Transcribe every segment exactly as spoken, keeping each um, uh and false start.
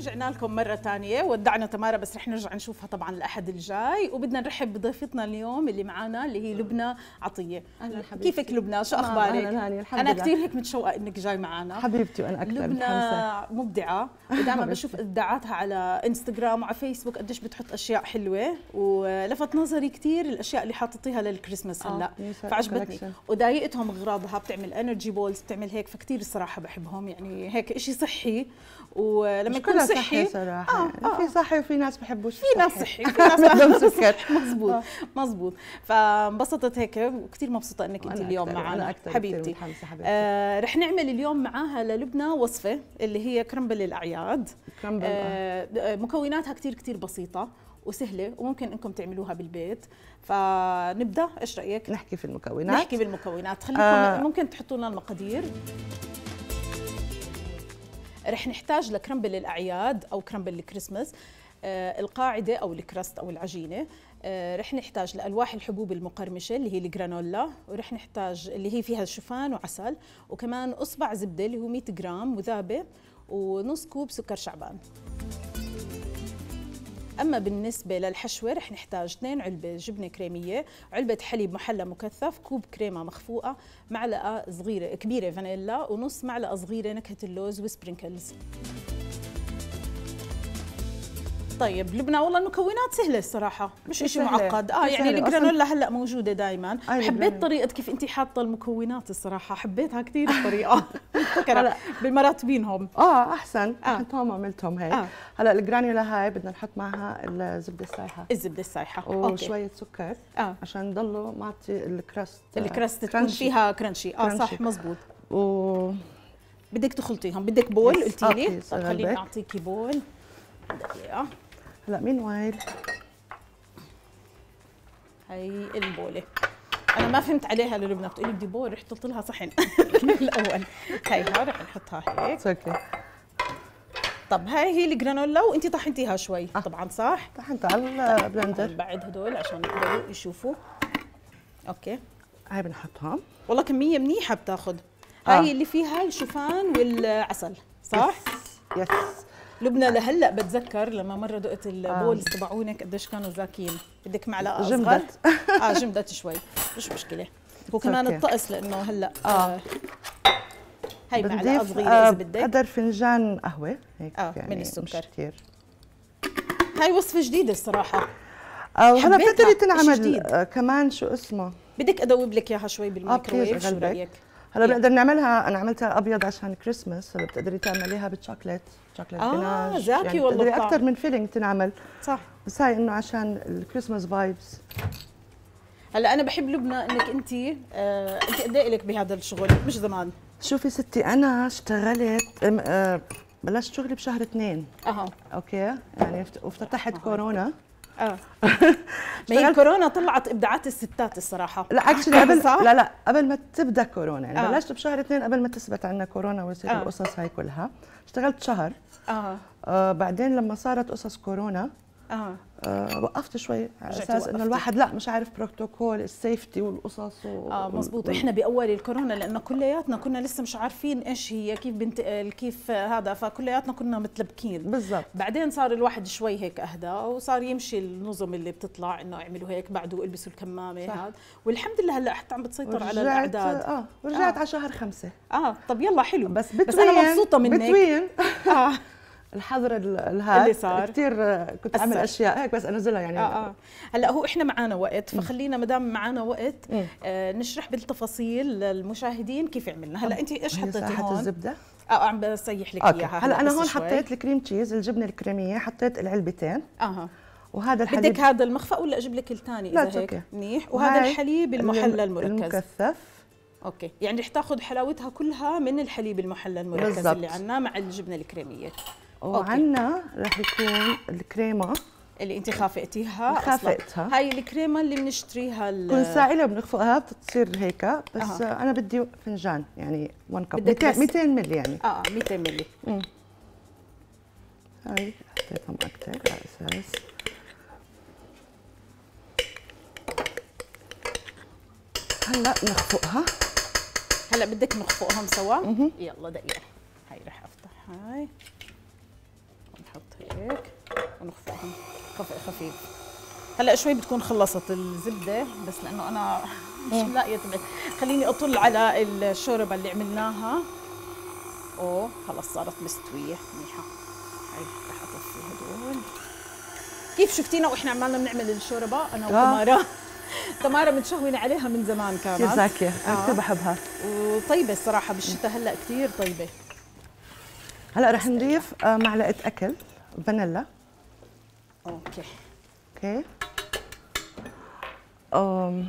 رجعنا لكم مرة ثانية، ودعنا تمارا بس رح نرجع نشوفها طبعا الأحد الجاي، وبدنا نرحب بضيفتنا اليوم اللي معانا اللي هي لبنى عطية. أهلا حبيبتي. كيفك لبنى؟ شو أخبارك؟ أهلا هانية، الحمد لله. أنا كثير هيك متشوقة إنك جاي معنا حبيبتي، وأنا أكثر. لبنى مبدعة، ودائما بشوف إبداعاتها على انستغرام وعلى فيسبوك قديش بتحط أشياء حلوة، ولفت نظري كثير الأشياء اللي حاططيها للكريسماس هلا، فعجبتني، وضايقتهم غراضها، بتعمل انرجي بولز، بتعمل هيك، فكثير الصراحة بحبهم، يعني هيك شيء صحي. ولما يكون صحي صراحه آه آه في صحي، وفي ناس بحبوش في ناس صحي وفي ناس عندهم سكر. مزبوط آه. مزبوط. فانبسطت هيك، وكثير مبسوطه انك انت اليوم معنا حبيبتي. آه رح نعمل اليوم معاها للبنى وصفه اللي هي كرمبل الاعياد. كرمبل آه آه. مكوناتها كثير كثير بسيطه وسهله، وممكن انكم تعملوها بالبيت. فنبدا، ايش رايك نحكي في المكونات؟ نحكي بالمكونات. خليكم آه. ممكن تحطوا لنا المقادير. رح نحتاج لكرمبل الأعياد أو كرمبل الكريسماس آه القاعدة أو الكراست أو العجينة. آه رح نحتاج لألواح الحبوب المقرمشة اللي هي الجرانولا، ورح نحتاج اللي هي فيها شوفان وعسل، وكمان أصبع زبدة اللي هو مية جرام مذابة، ونص كوب سكر شعبان. أما بالنسبة للحشوة رح نحتاج اثنين علبة جبنة كريمية، علبة حليب محلى مكثف، كوب كريمة مخفوقة، معلقة صغيرة كبيرة فانيلا، ونص معلقة صغيرة نكهة اللوز وسبرينكلز. طيب لبنى، والله المكونات سهلة الصراحة، مش إشي معقد. اه يعني الجرانولا هلا موجودة دائما. حبيت طريقة كيف أنت حاطة المكونات الصراحة، حبيتها كثير الطريقة. مبتكرة بالمراتبينهم. اه أحسن، حطهم وعملتهم هيك. آه. هلا الجرانولا هاي بدنا نحط معها الزبدة السايحة. الزبدة السايحة وشوية سكر آه. عشان يضلوا معطي الكراست الكراست تكون فيها كرانشي. اه صح مزبوط. و بدك تخلطيهم، بدك بول قلتي لي؟ طيب خليني أعطيكي بول. دقيقة. هلا مين وايل؟ هي البوله. انا ما فهمت عليها للبنى، بتقولي بدي بول، رحت قلت لها صحن. الاول هيها رح نحطها هيك. اوكي. طب هاي هي الجرانولا، وانت طحنتيها شوي آه. طبعا صح؟ طحنتها على البلندر. بعد هدول عشان يقدروا يشوفوا. اوكي. هاي بنحطها. والله كميه منيحه بتاخذ. هاي آه. اللي فيها الشوفان والعسل، صح؟ يس. يس. لبنى لهلا بتذكر لما مره دقت البولز تبعونك قديش كانوا زاكين. بدك معلقه اصغر؟ جمدت. اه جمدت شوي، مش مشكله. وكمان الطقس لانه هلا اه هي معلقه صغيره آه اذا بدك، قدر فنجان قهوه هيك آه يعني من السكر كثير. هاي وصفه جديده الصراحه، هلا بتقدري تنعمل آه كمان. شو اسمه بدك ادوب لك اياها شوي بالميكروويف؟ آه شو رايك؟ هلا بنقدر نعملها، انا عملتها ابيض عشان كريسماس، هلا بتقدري تعمليها بالشوكليت، شوكليت آه بناش. اه زاكي يعني والله بتقدري اكثر من فيلينج تنعمل. صح. بس هاي انه عشان الكريسماس فايبس. هلا انا بحب لبنى انك انت آه انت قد ايه لك بهذا الشغل؟ مش زمان. شوفي ستي، انا اشتغلت آه بلشت شغلي بشهر اثنين. اها. اوكي، يعني وافتتحت كورونا. اه ما هي كورونا طلعت ابداعات الستات الصراحه. لا اكشلي قبل، لا لا قبل ما تبدا كورونا يعني آه. بلشت بشهر اثنين قبل ما تثبت عندنا كورونا ويصير آه. القصص هاي كلها، اشتغلت شهر آه. آه بعدين لما صارت قصص كورونا آه. آه وقفت شوي على اساس انه الواحد لا مش عارف بروتوكول السيفتي والقصص و... اه مزبوط. احنا باول الكورونا لانه كلياتنا كنا لسه مش عارفين ايش هي، كيف بنتقل، كيف هذا، فكلياتنا كنا متلبكين بالضبط. بعدين صار الواحد شوي هيك اهدى، وصار يمشي النظم اللي بتطلع انه اعملوا هيك بعده، البسوا الكمامه هذا، والحمد لله هلا حتى عم بتسيطر على الاعداد. اه ورجعت آه. على شهر خمسة. اه طب يلا حلو. بس بتوين، بس انا مبسوطه منك بتوين. اه الحظر اللي صار كثير كنت اعمل اشياء هيك بس انزلها يعني. آه آه. هلا هو احنا معنا وقت، فخلينا ما دام معنا وقت آه نشرح بالتفاصيل للمشاهدين كيف عملنا. هلا انت ايش حطيتي هون؟ حطيت الزبده اه عم بسيح لك اياها. هلا انا هون حطيت الكريم تشيز، الجبنه الكريميه، حطيت العلبتين اها. وهذا الحليب بدك هذا المخفق ولا اجيب لك الثاني اذا هيك؟ منيح. وهذا الحليب المحلى المركز المكثف. اوكي، يعني رح تاخذ حلاوتها كلها من الحليب المحلى المركز بالزبط. اللي عندنا مع الجبنه الكريميه، وعندنا رح يكون الكريمه اللي انت خافقتيها. خافقتها هاي الكريمه اللي بنشتريها، كنا سائله وبنخفقها بتصير هيك بس آه. انا بدي فنجان يعني واحد كب، مئتين ملي يعني اه مئتين ملي. امم هاي حطيتهم اكثر على اساس هلا نخفقها. هلا بدك نخفقهم سوا؟ يلا دقيقة، هاي رح افتح هاي. هيك ونخفقهم خفيف. هلا شوي بتكون خلصت الزبده، بس لانه انا مش لاقيه تبعت. خليني اطل على الشوربه اللي عملناها. اوه خلص صارت مستويه منيحه. هي رح اطفي هدول. كيف شفتينا واحنا عمالنا بنعمل الشوربه انا وتمارا. تمارا متشهونه عليها من زمان كانت. كثير زاكيه، انا كثير بحبها. وطيبه الصراحه بالشتاء هلا كثير طيبه. هلا رح نضيف معلقه اكل فانيلا. اوكي. اوكي. امم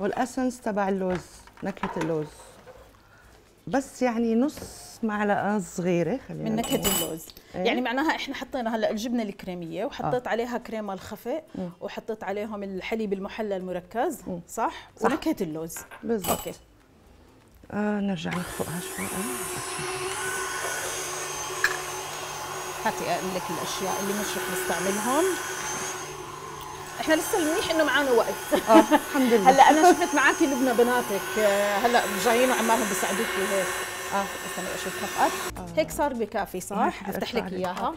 والاسنس تبع اللوز، نكهه اللوز، بس يعني نص معلقه صغيره خلينا من نكهه اللوز. إيه؟ يعني معناها احنا حطينا هلا الجبنه الكريميه وحطيت آه. عليها كريمه الخفق وحطيت عليهم الحليب المحلى المركز. مم. صح؟ صح. ونكهه اللوز بالضبط. اوكي آه نرجع نخفقها شوي. هاتي اقول لك الاشياء اللي مش رح نستعملهم. احنا لسه المنيح انه معانا وقت. اه الحمد لله. هلا انا شفت معاكي لبنى بناتك هلا جايين وعمالهم بيساعدوكي هيك. اه استني اشوف خفقت. آه. هيك صار بكافي صح؟ افتح لك اياها.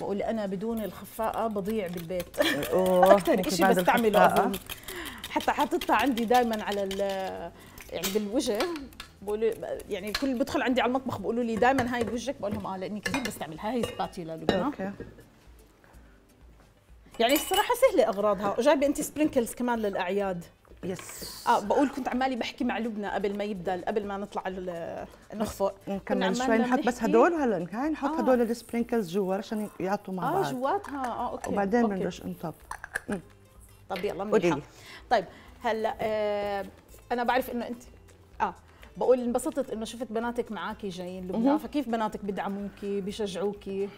بقول انا بدون الخفاقه بضيع بالبيت. اوه اكثر شيء بستعمله اظن. حتى حاططها عندي دائما على ال يعني بالوجه. بقولوا يعني كل بدخل عندي على المطبخ بقولوا لي دائما هاي بوجهك، بقول لهم اه لاني كثير بستعملها. هي سباتيولا لبنى. اوكي. يعني الصراحه سهله اغراضها، وجايبه انت سبرينكلز كمان للاعياد. يس. اه بقول كنت عمالي بحكي مع لبنى قبل ما يبدا، قبل ما نطلع نخفق نكمل شوي نحط بس هدول. هلا هاي نحط آه. هدول السبرينكلز جوا عشان يعطوا مع بعض. اه جواتها. اه اوكي. وبعدين بنرش انطب. طب يلا منيحه. طيب هلا آه انا بعرف انه انت اه بقول انبسطت انه شفت بناتك معاكي جايين لبنى، فكيف بناتك بدعموكي بشجعوكي؟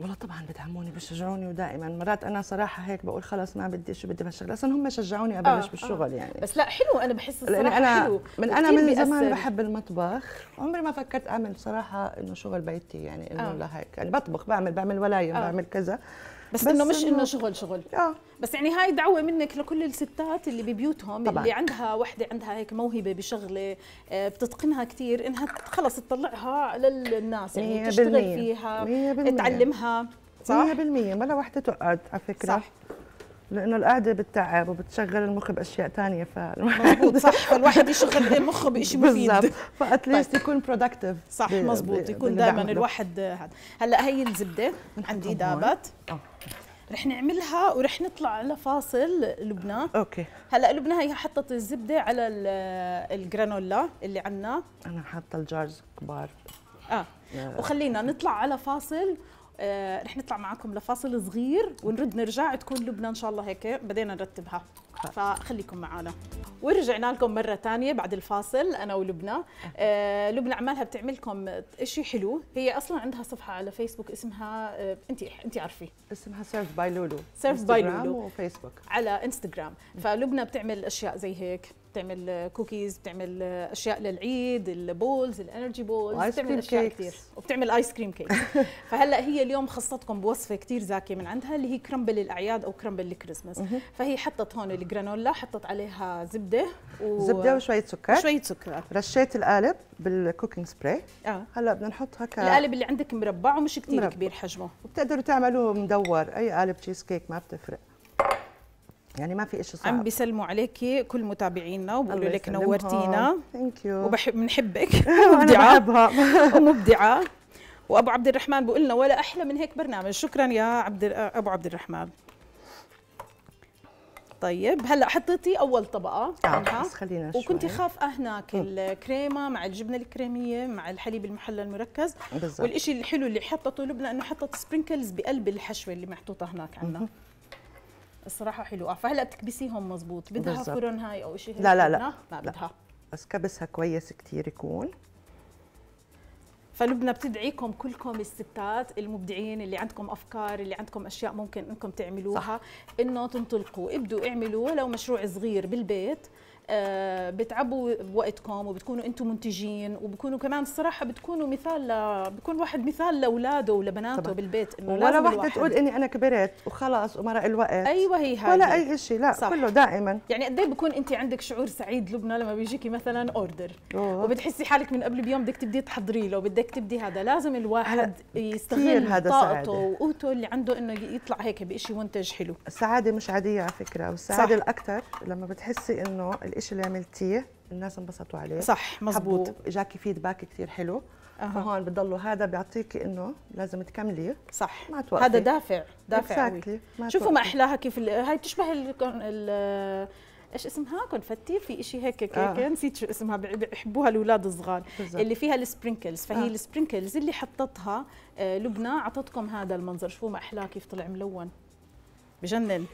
والله طبعا بدعموني بشجعوني، ودائما مرات انا صراحه هيك بقول خلص ما بدي شو بدي بشتغل، اصلا هم شجعوني ابلش آه بالشغل. آه يعني بس لا حلو، انا بحس الصراحه أنا حلو من انا من بيأثر. زمان بحب المطبخ، عمري ما فكرت اعمل صراحه انه شغل بيتي، يعني انه آه لا هيك يعني بطبخ بعمل بعمل ولايم آه بعمل كذا، بس, بس انه مش انه شغل شغل اه بس يعني هاي دعوه منك لكل الستات اللي ببيوتهم طبعاً. اللي عندها وحده عندها هيك موهبه بشغله بتتقنها كثير، انها خلص تطلعها للناس يعني تشتغل فيها تعلمها. صح مية بالمية. ولا وحده تقعد على فكره. صح، لانه القعده بتتعب وبتشغل المخ باشياء ثانيه. فمضبوط صح، فالواحد يشغل مخه بشيء مفيد بالضبط، فاتليست يكون برودكتيف. صح مضبوط، يكون دائما الواحد هذا. هلا هي الزبده عندي دابت، رح نعملها ورح نطلع على فاصل لبنى. اوكي هلا لبنى هي حطت الزبده على الجرانولا اللي عندنا، انا حاطه الجارز كبار. اه وخلينا نطلع على فاصل. آه، رح نطلع معكم لفاصل صغير ونرد نرجع تكون لبنى ان شاء الله هيك بدينا نرتبها، فخليكم معنا. ورجعنا لكم مره ثانيه بعد الفاصل انا ولبنى. آه، لبنى عمالها بتعمل لكم شيء حلو، هي اصلا عندها صفحه على فيسبوك اسمها آه، انت انت عارفه اسمها Served by Lulu. Served by Lulu وفيسبوك على انستغرام. فلبنى بتعمل اشياء زي هيك، بتعمل كوكيز، بتعمل اشياء للعيد، البولز، الانرجي بولز، بتعمل اشياء كثير وبتعمل ايس كريم كيك. فهلا هي اليوم خصتكم بوصفه كثير زاكيه من عندها اللي هي كرمبل الاعياد او كرمبل الكريسماس. فهي حطت هون الجرانولا، حطت عليها زبده و... زبده وشويه سكر وشويه سكر رشيت القالب بالكوكينج سبراي. اه هلا بدنا نحطها ك القالب اللي عندك مربع ومش كثير كبير حجمه، وبتقدروا تعملوه مدور، اي قالب تشيز كيك ما بتفرق، يعني ما في شيء صعب. عم بيسلموا عليكي كل متابعينا وبقولوا لك نورتينا. ثانك يو وبحب بنحبك. مبدعه ومبدعه. وابو عبد الرحمن بيقول لنا ولا احلى من هيك برنامج. شكرا يا عبد ابو عبد الرحمن. طيب هلا حطيتي اول طبقه منها، بس خلينا شوي. وكنت خافقه هناك الكريمه مع الجبنه الكريميه مع الحليب المحلى المركز بالزبط. والشيء الحلو اللي حطته لبنى انه حطت سبرينكلز بقلب الحشوه اللي محطوطه هناك عندنا. الصراحه حلوه، فهلا بتكبسيهم مضبوط. بدها بالزبط. فرن هاي او شيء هيك؟ لا لا لا ما بدها لا. بس كبسها كويس كثير يكون. فلبنى بتدعيكم كلكم الستات المبدعين اللي عندكم افكار، اللي عندكم اشياء ممكن انكم تعملوها، انه تنطلقوا ابدوا اعملوا ولو مشروع صغير بالبيت بتعبوا بوقتكم وبتكونوا انتم منتجين، وبكونوا كمان الصراحه بتكونوا مثال ل... بكون واحد مثال لاولاده ولبناته طبعا. بالبيت انه ولا وحده تقول اني انا كبرت وخلص ومرق الوقت، ايوه هي هاي ولا اي شيء، لا صح. كله دائما يعني قد ايه بكون انت عندك شعور سعيد لبنى لما بيجيكي مثلا اوردر أوه. وبتحسي حالك من قبل بيوم بدك تبدي تحضري له، بدك تبدي هذا، لازم الواحد يستغل طاقته وقوته اللي عنده انه يطلع هيك بشيء منتج حلو. السعاده مش عاديه على فكره، والسعاده الاكثر لما بتحسي انه الشيء اللي عملتيه الناس انبسطوا عليه، صح مزبوط، اجاكي فيدباك كثير حلو أه. فهون بتضلوا هذا بيعطيكي انه لازم تكملي، صح ما توقفي، هذا دافع دافع قوي. شوفوا ما احلاها كيف ال... هاي بتشبه ال... ال... ايش اسمها كونفتي، في شيء هيك كيكه آه. نسيت شو اسمها، بيحبوها الاولاد الصغار اللي فيها السبرينكلز، فهي آه. السبرينكلز اللي حطتها لبنى عطتكم هذا المنظر، شوفوا ما احلاه كيف طلع ملون بجنن.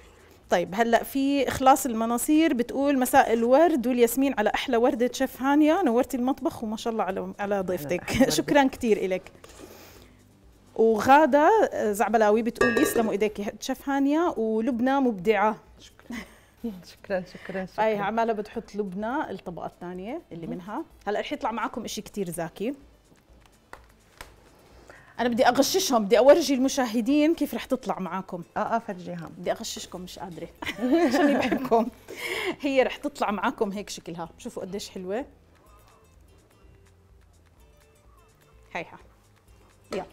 طيب هلا في اخلاص المناصير بتقول مساء الورد والياسمين على احلى ورده شيف هانيه، نورتي المطبخ وما شاء الله على على ضيفتك شكرا كثير الك. وغاده زعبلاوي بتقول يسلموا ايديكي شيف هانيه ولبنى مبدعه، شكرا شكرا شكرا شكرا. اي عماله بتحط لبنى الطبقه الثانيه اللي منها، هلا رح يطلع معكم شيء كثير زاكي. أنا بدي أغششهم، بدي أورجي المشاهدين كيف رح تطلع معاكم. آه آه فرجيهم، بدي أغششكم مش قادرة عشاني بحبكم. هي رح تطلع معاكم هيك شكلها، شوفوا قديش حلوة. هيها يلا،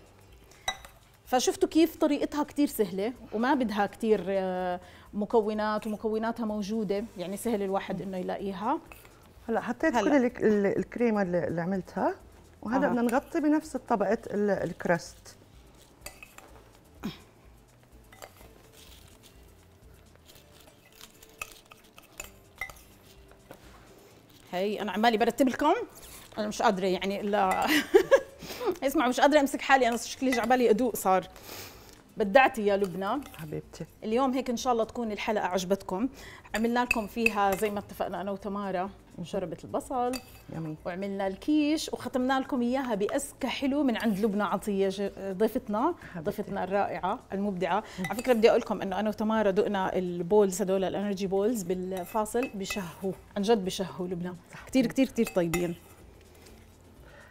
فشفتوا كيف طريقتها كتير سهلة وما بدها كتير مكونات، ومكوناتها موجودة يعني سهل الواحد إنه يلاقيها. هلا حطيت هلأ. كل الكريمة اللي عملتها وهذا بدنا آه. نغطي بنفس طبقة الكراست. هي أنا عمالي برتب لكم، أنا مش قادرة يعني لا اسمعوا مش قادرة أمسك حالي، أنا شكلي عبالي أدوق صار. بدعتي يا لبنى حبيبتي، اليوم هيك إن شاء الله تكون الحلقة عجبتكم، عملنا لكم فيها زي ما اتفقنا أنا وتمارا شربة البصل يمي. وعملنا الكيش وختمنا لكم إياها بأسكة حلو من عند لبنى عطية ضيفتنا حبيبتي. ضيفتنا الرائعة المبدعة. على فكرة بدي أقول لكم أنه أنا وتمارا دقنا البولز هدول الأنرجي بولز بالفاصل، بشهوا عن جد بشهوا لبنى، كتير كتير كتير طيبين.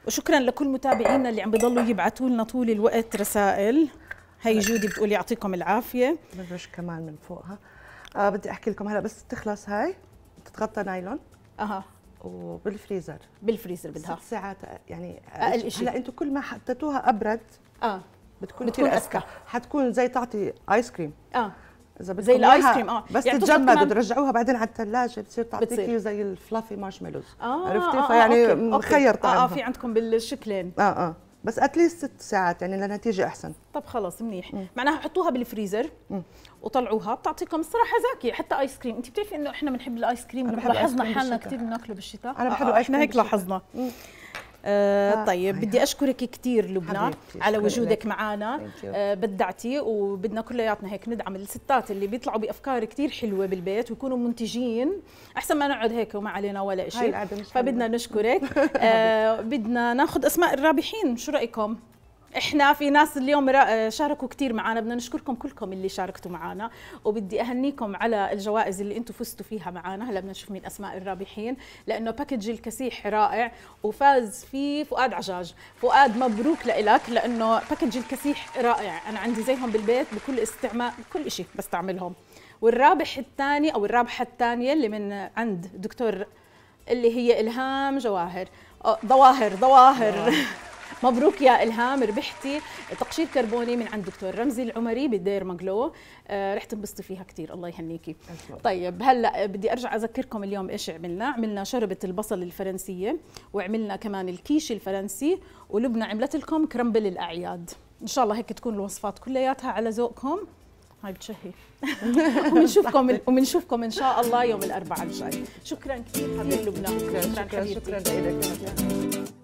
وشكرا لكل متابعينا اللي عم بيضلوا يبعثوا لنا طول الوقت رسائل. هي جودي بتقولي يعطيكم العافية. برش كمان من فوقها آه بدي أحكي لكم هلا بس تخلص هاي تتغطى نايلون اها وبالفريزر، بالفريزر بدها ست ساعات يعني اقل شيء. هلا انتم كل ما حطيتوها ابرد اه بتكون بتكون أسكى، حتكون زي تعطي ايس كريم اه اذا بدكم زي الايس كريم اه بس يعني تتجمد وترجعوها بعدين على الثلاجه بتصير تعطيكي زي الفلافي مارشميلوز آه عرفتي آه فيعني مخير طعمها اه في عندكم بالشكلين اه اه بس اتليست ست ساعات يعني لنتيجه احسن. طب خلص منيح، معناها حطوها بالفريزر مم. وطلعوها بتعطيكم الصراحه زاكيه حتى ايس كريم. انت بتعرفي انه احنا بنحب الايس كريم، لاحظنا حالنا كثير بناكله بالشتاء. انا بحب آه احنا هيك لاحظنا آه. طيب بدي اشكرك كثير لبنى على وجودك معنا آه بدعتي، وبدنا كلياتنا هيك ندعم الستات اللي بيطلعوا بافكار كثير حلوه بالبيت ويكونوا منتجين، احسن ما نقعد هيك وما علينا ولا شيء. فبدنا نشكرك آه بدنا ناخذ اسماء الرابحين، شو رايكم؟ احنا في ناس اليوم شاركوا كثير معنا، بدنا نشكركم كلكم اللي شاركتوا معنا، وبدي اهنيكم على الجوائز اللي انتم فزتوا فيها معنا. هلا بدنا نشوف مين اسماء الرابحين، لانه باكج الكسيح رائع وفاز فيه فؤاد عجاج. فؤاد مبروك لإلك، لانه باكج الكسيح رائع، انا عندي زيهم بالبيت بكل استعمال، كل شيء بستعملهم. والرابح الثاني او الرابحه الثانيه اللي من عند دكتور اللي هي الهام جواهر ظواهر ظواهر مبروك يا إلهام، ربحتي تقشير كربوني من عند دكتور رمزي العمري بالدير مقلو، آه رح تنبسطي فيها كثير الله يهنيكي. طيب هلا بدي ارجع اذكركم اليوم ايش عملنا، عملنا شربة البصل الفرنسية، وعملنا كمان الكيش الفرنسي، ولبنى عملت لكم كرمبل الأعياد. ان شاء الله هيك تكون الوصفات كلياتها على ذوقكم. هاي بتشهي وبنشوفكم وبنشوفكم ان شاء الله يوم الأربعاء الجاي. شكرا كثير حبيبتي لبنى، شكرا شكرا, شكرا, شكرا, شكرا, شكرا, شكرا, شكرا, شكرا, شكرا, شكرا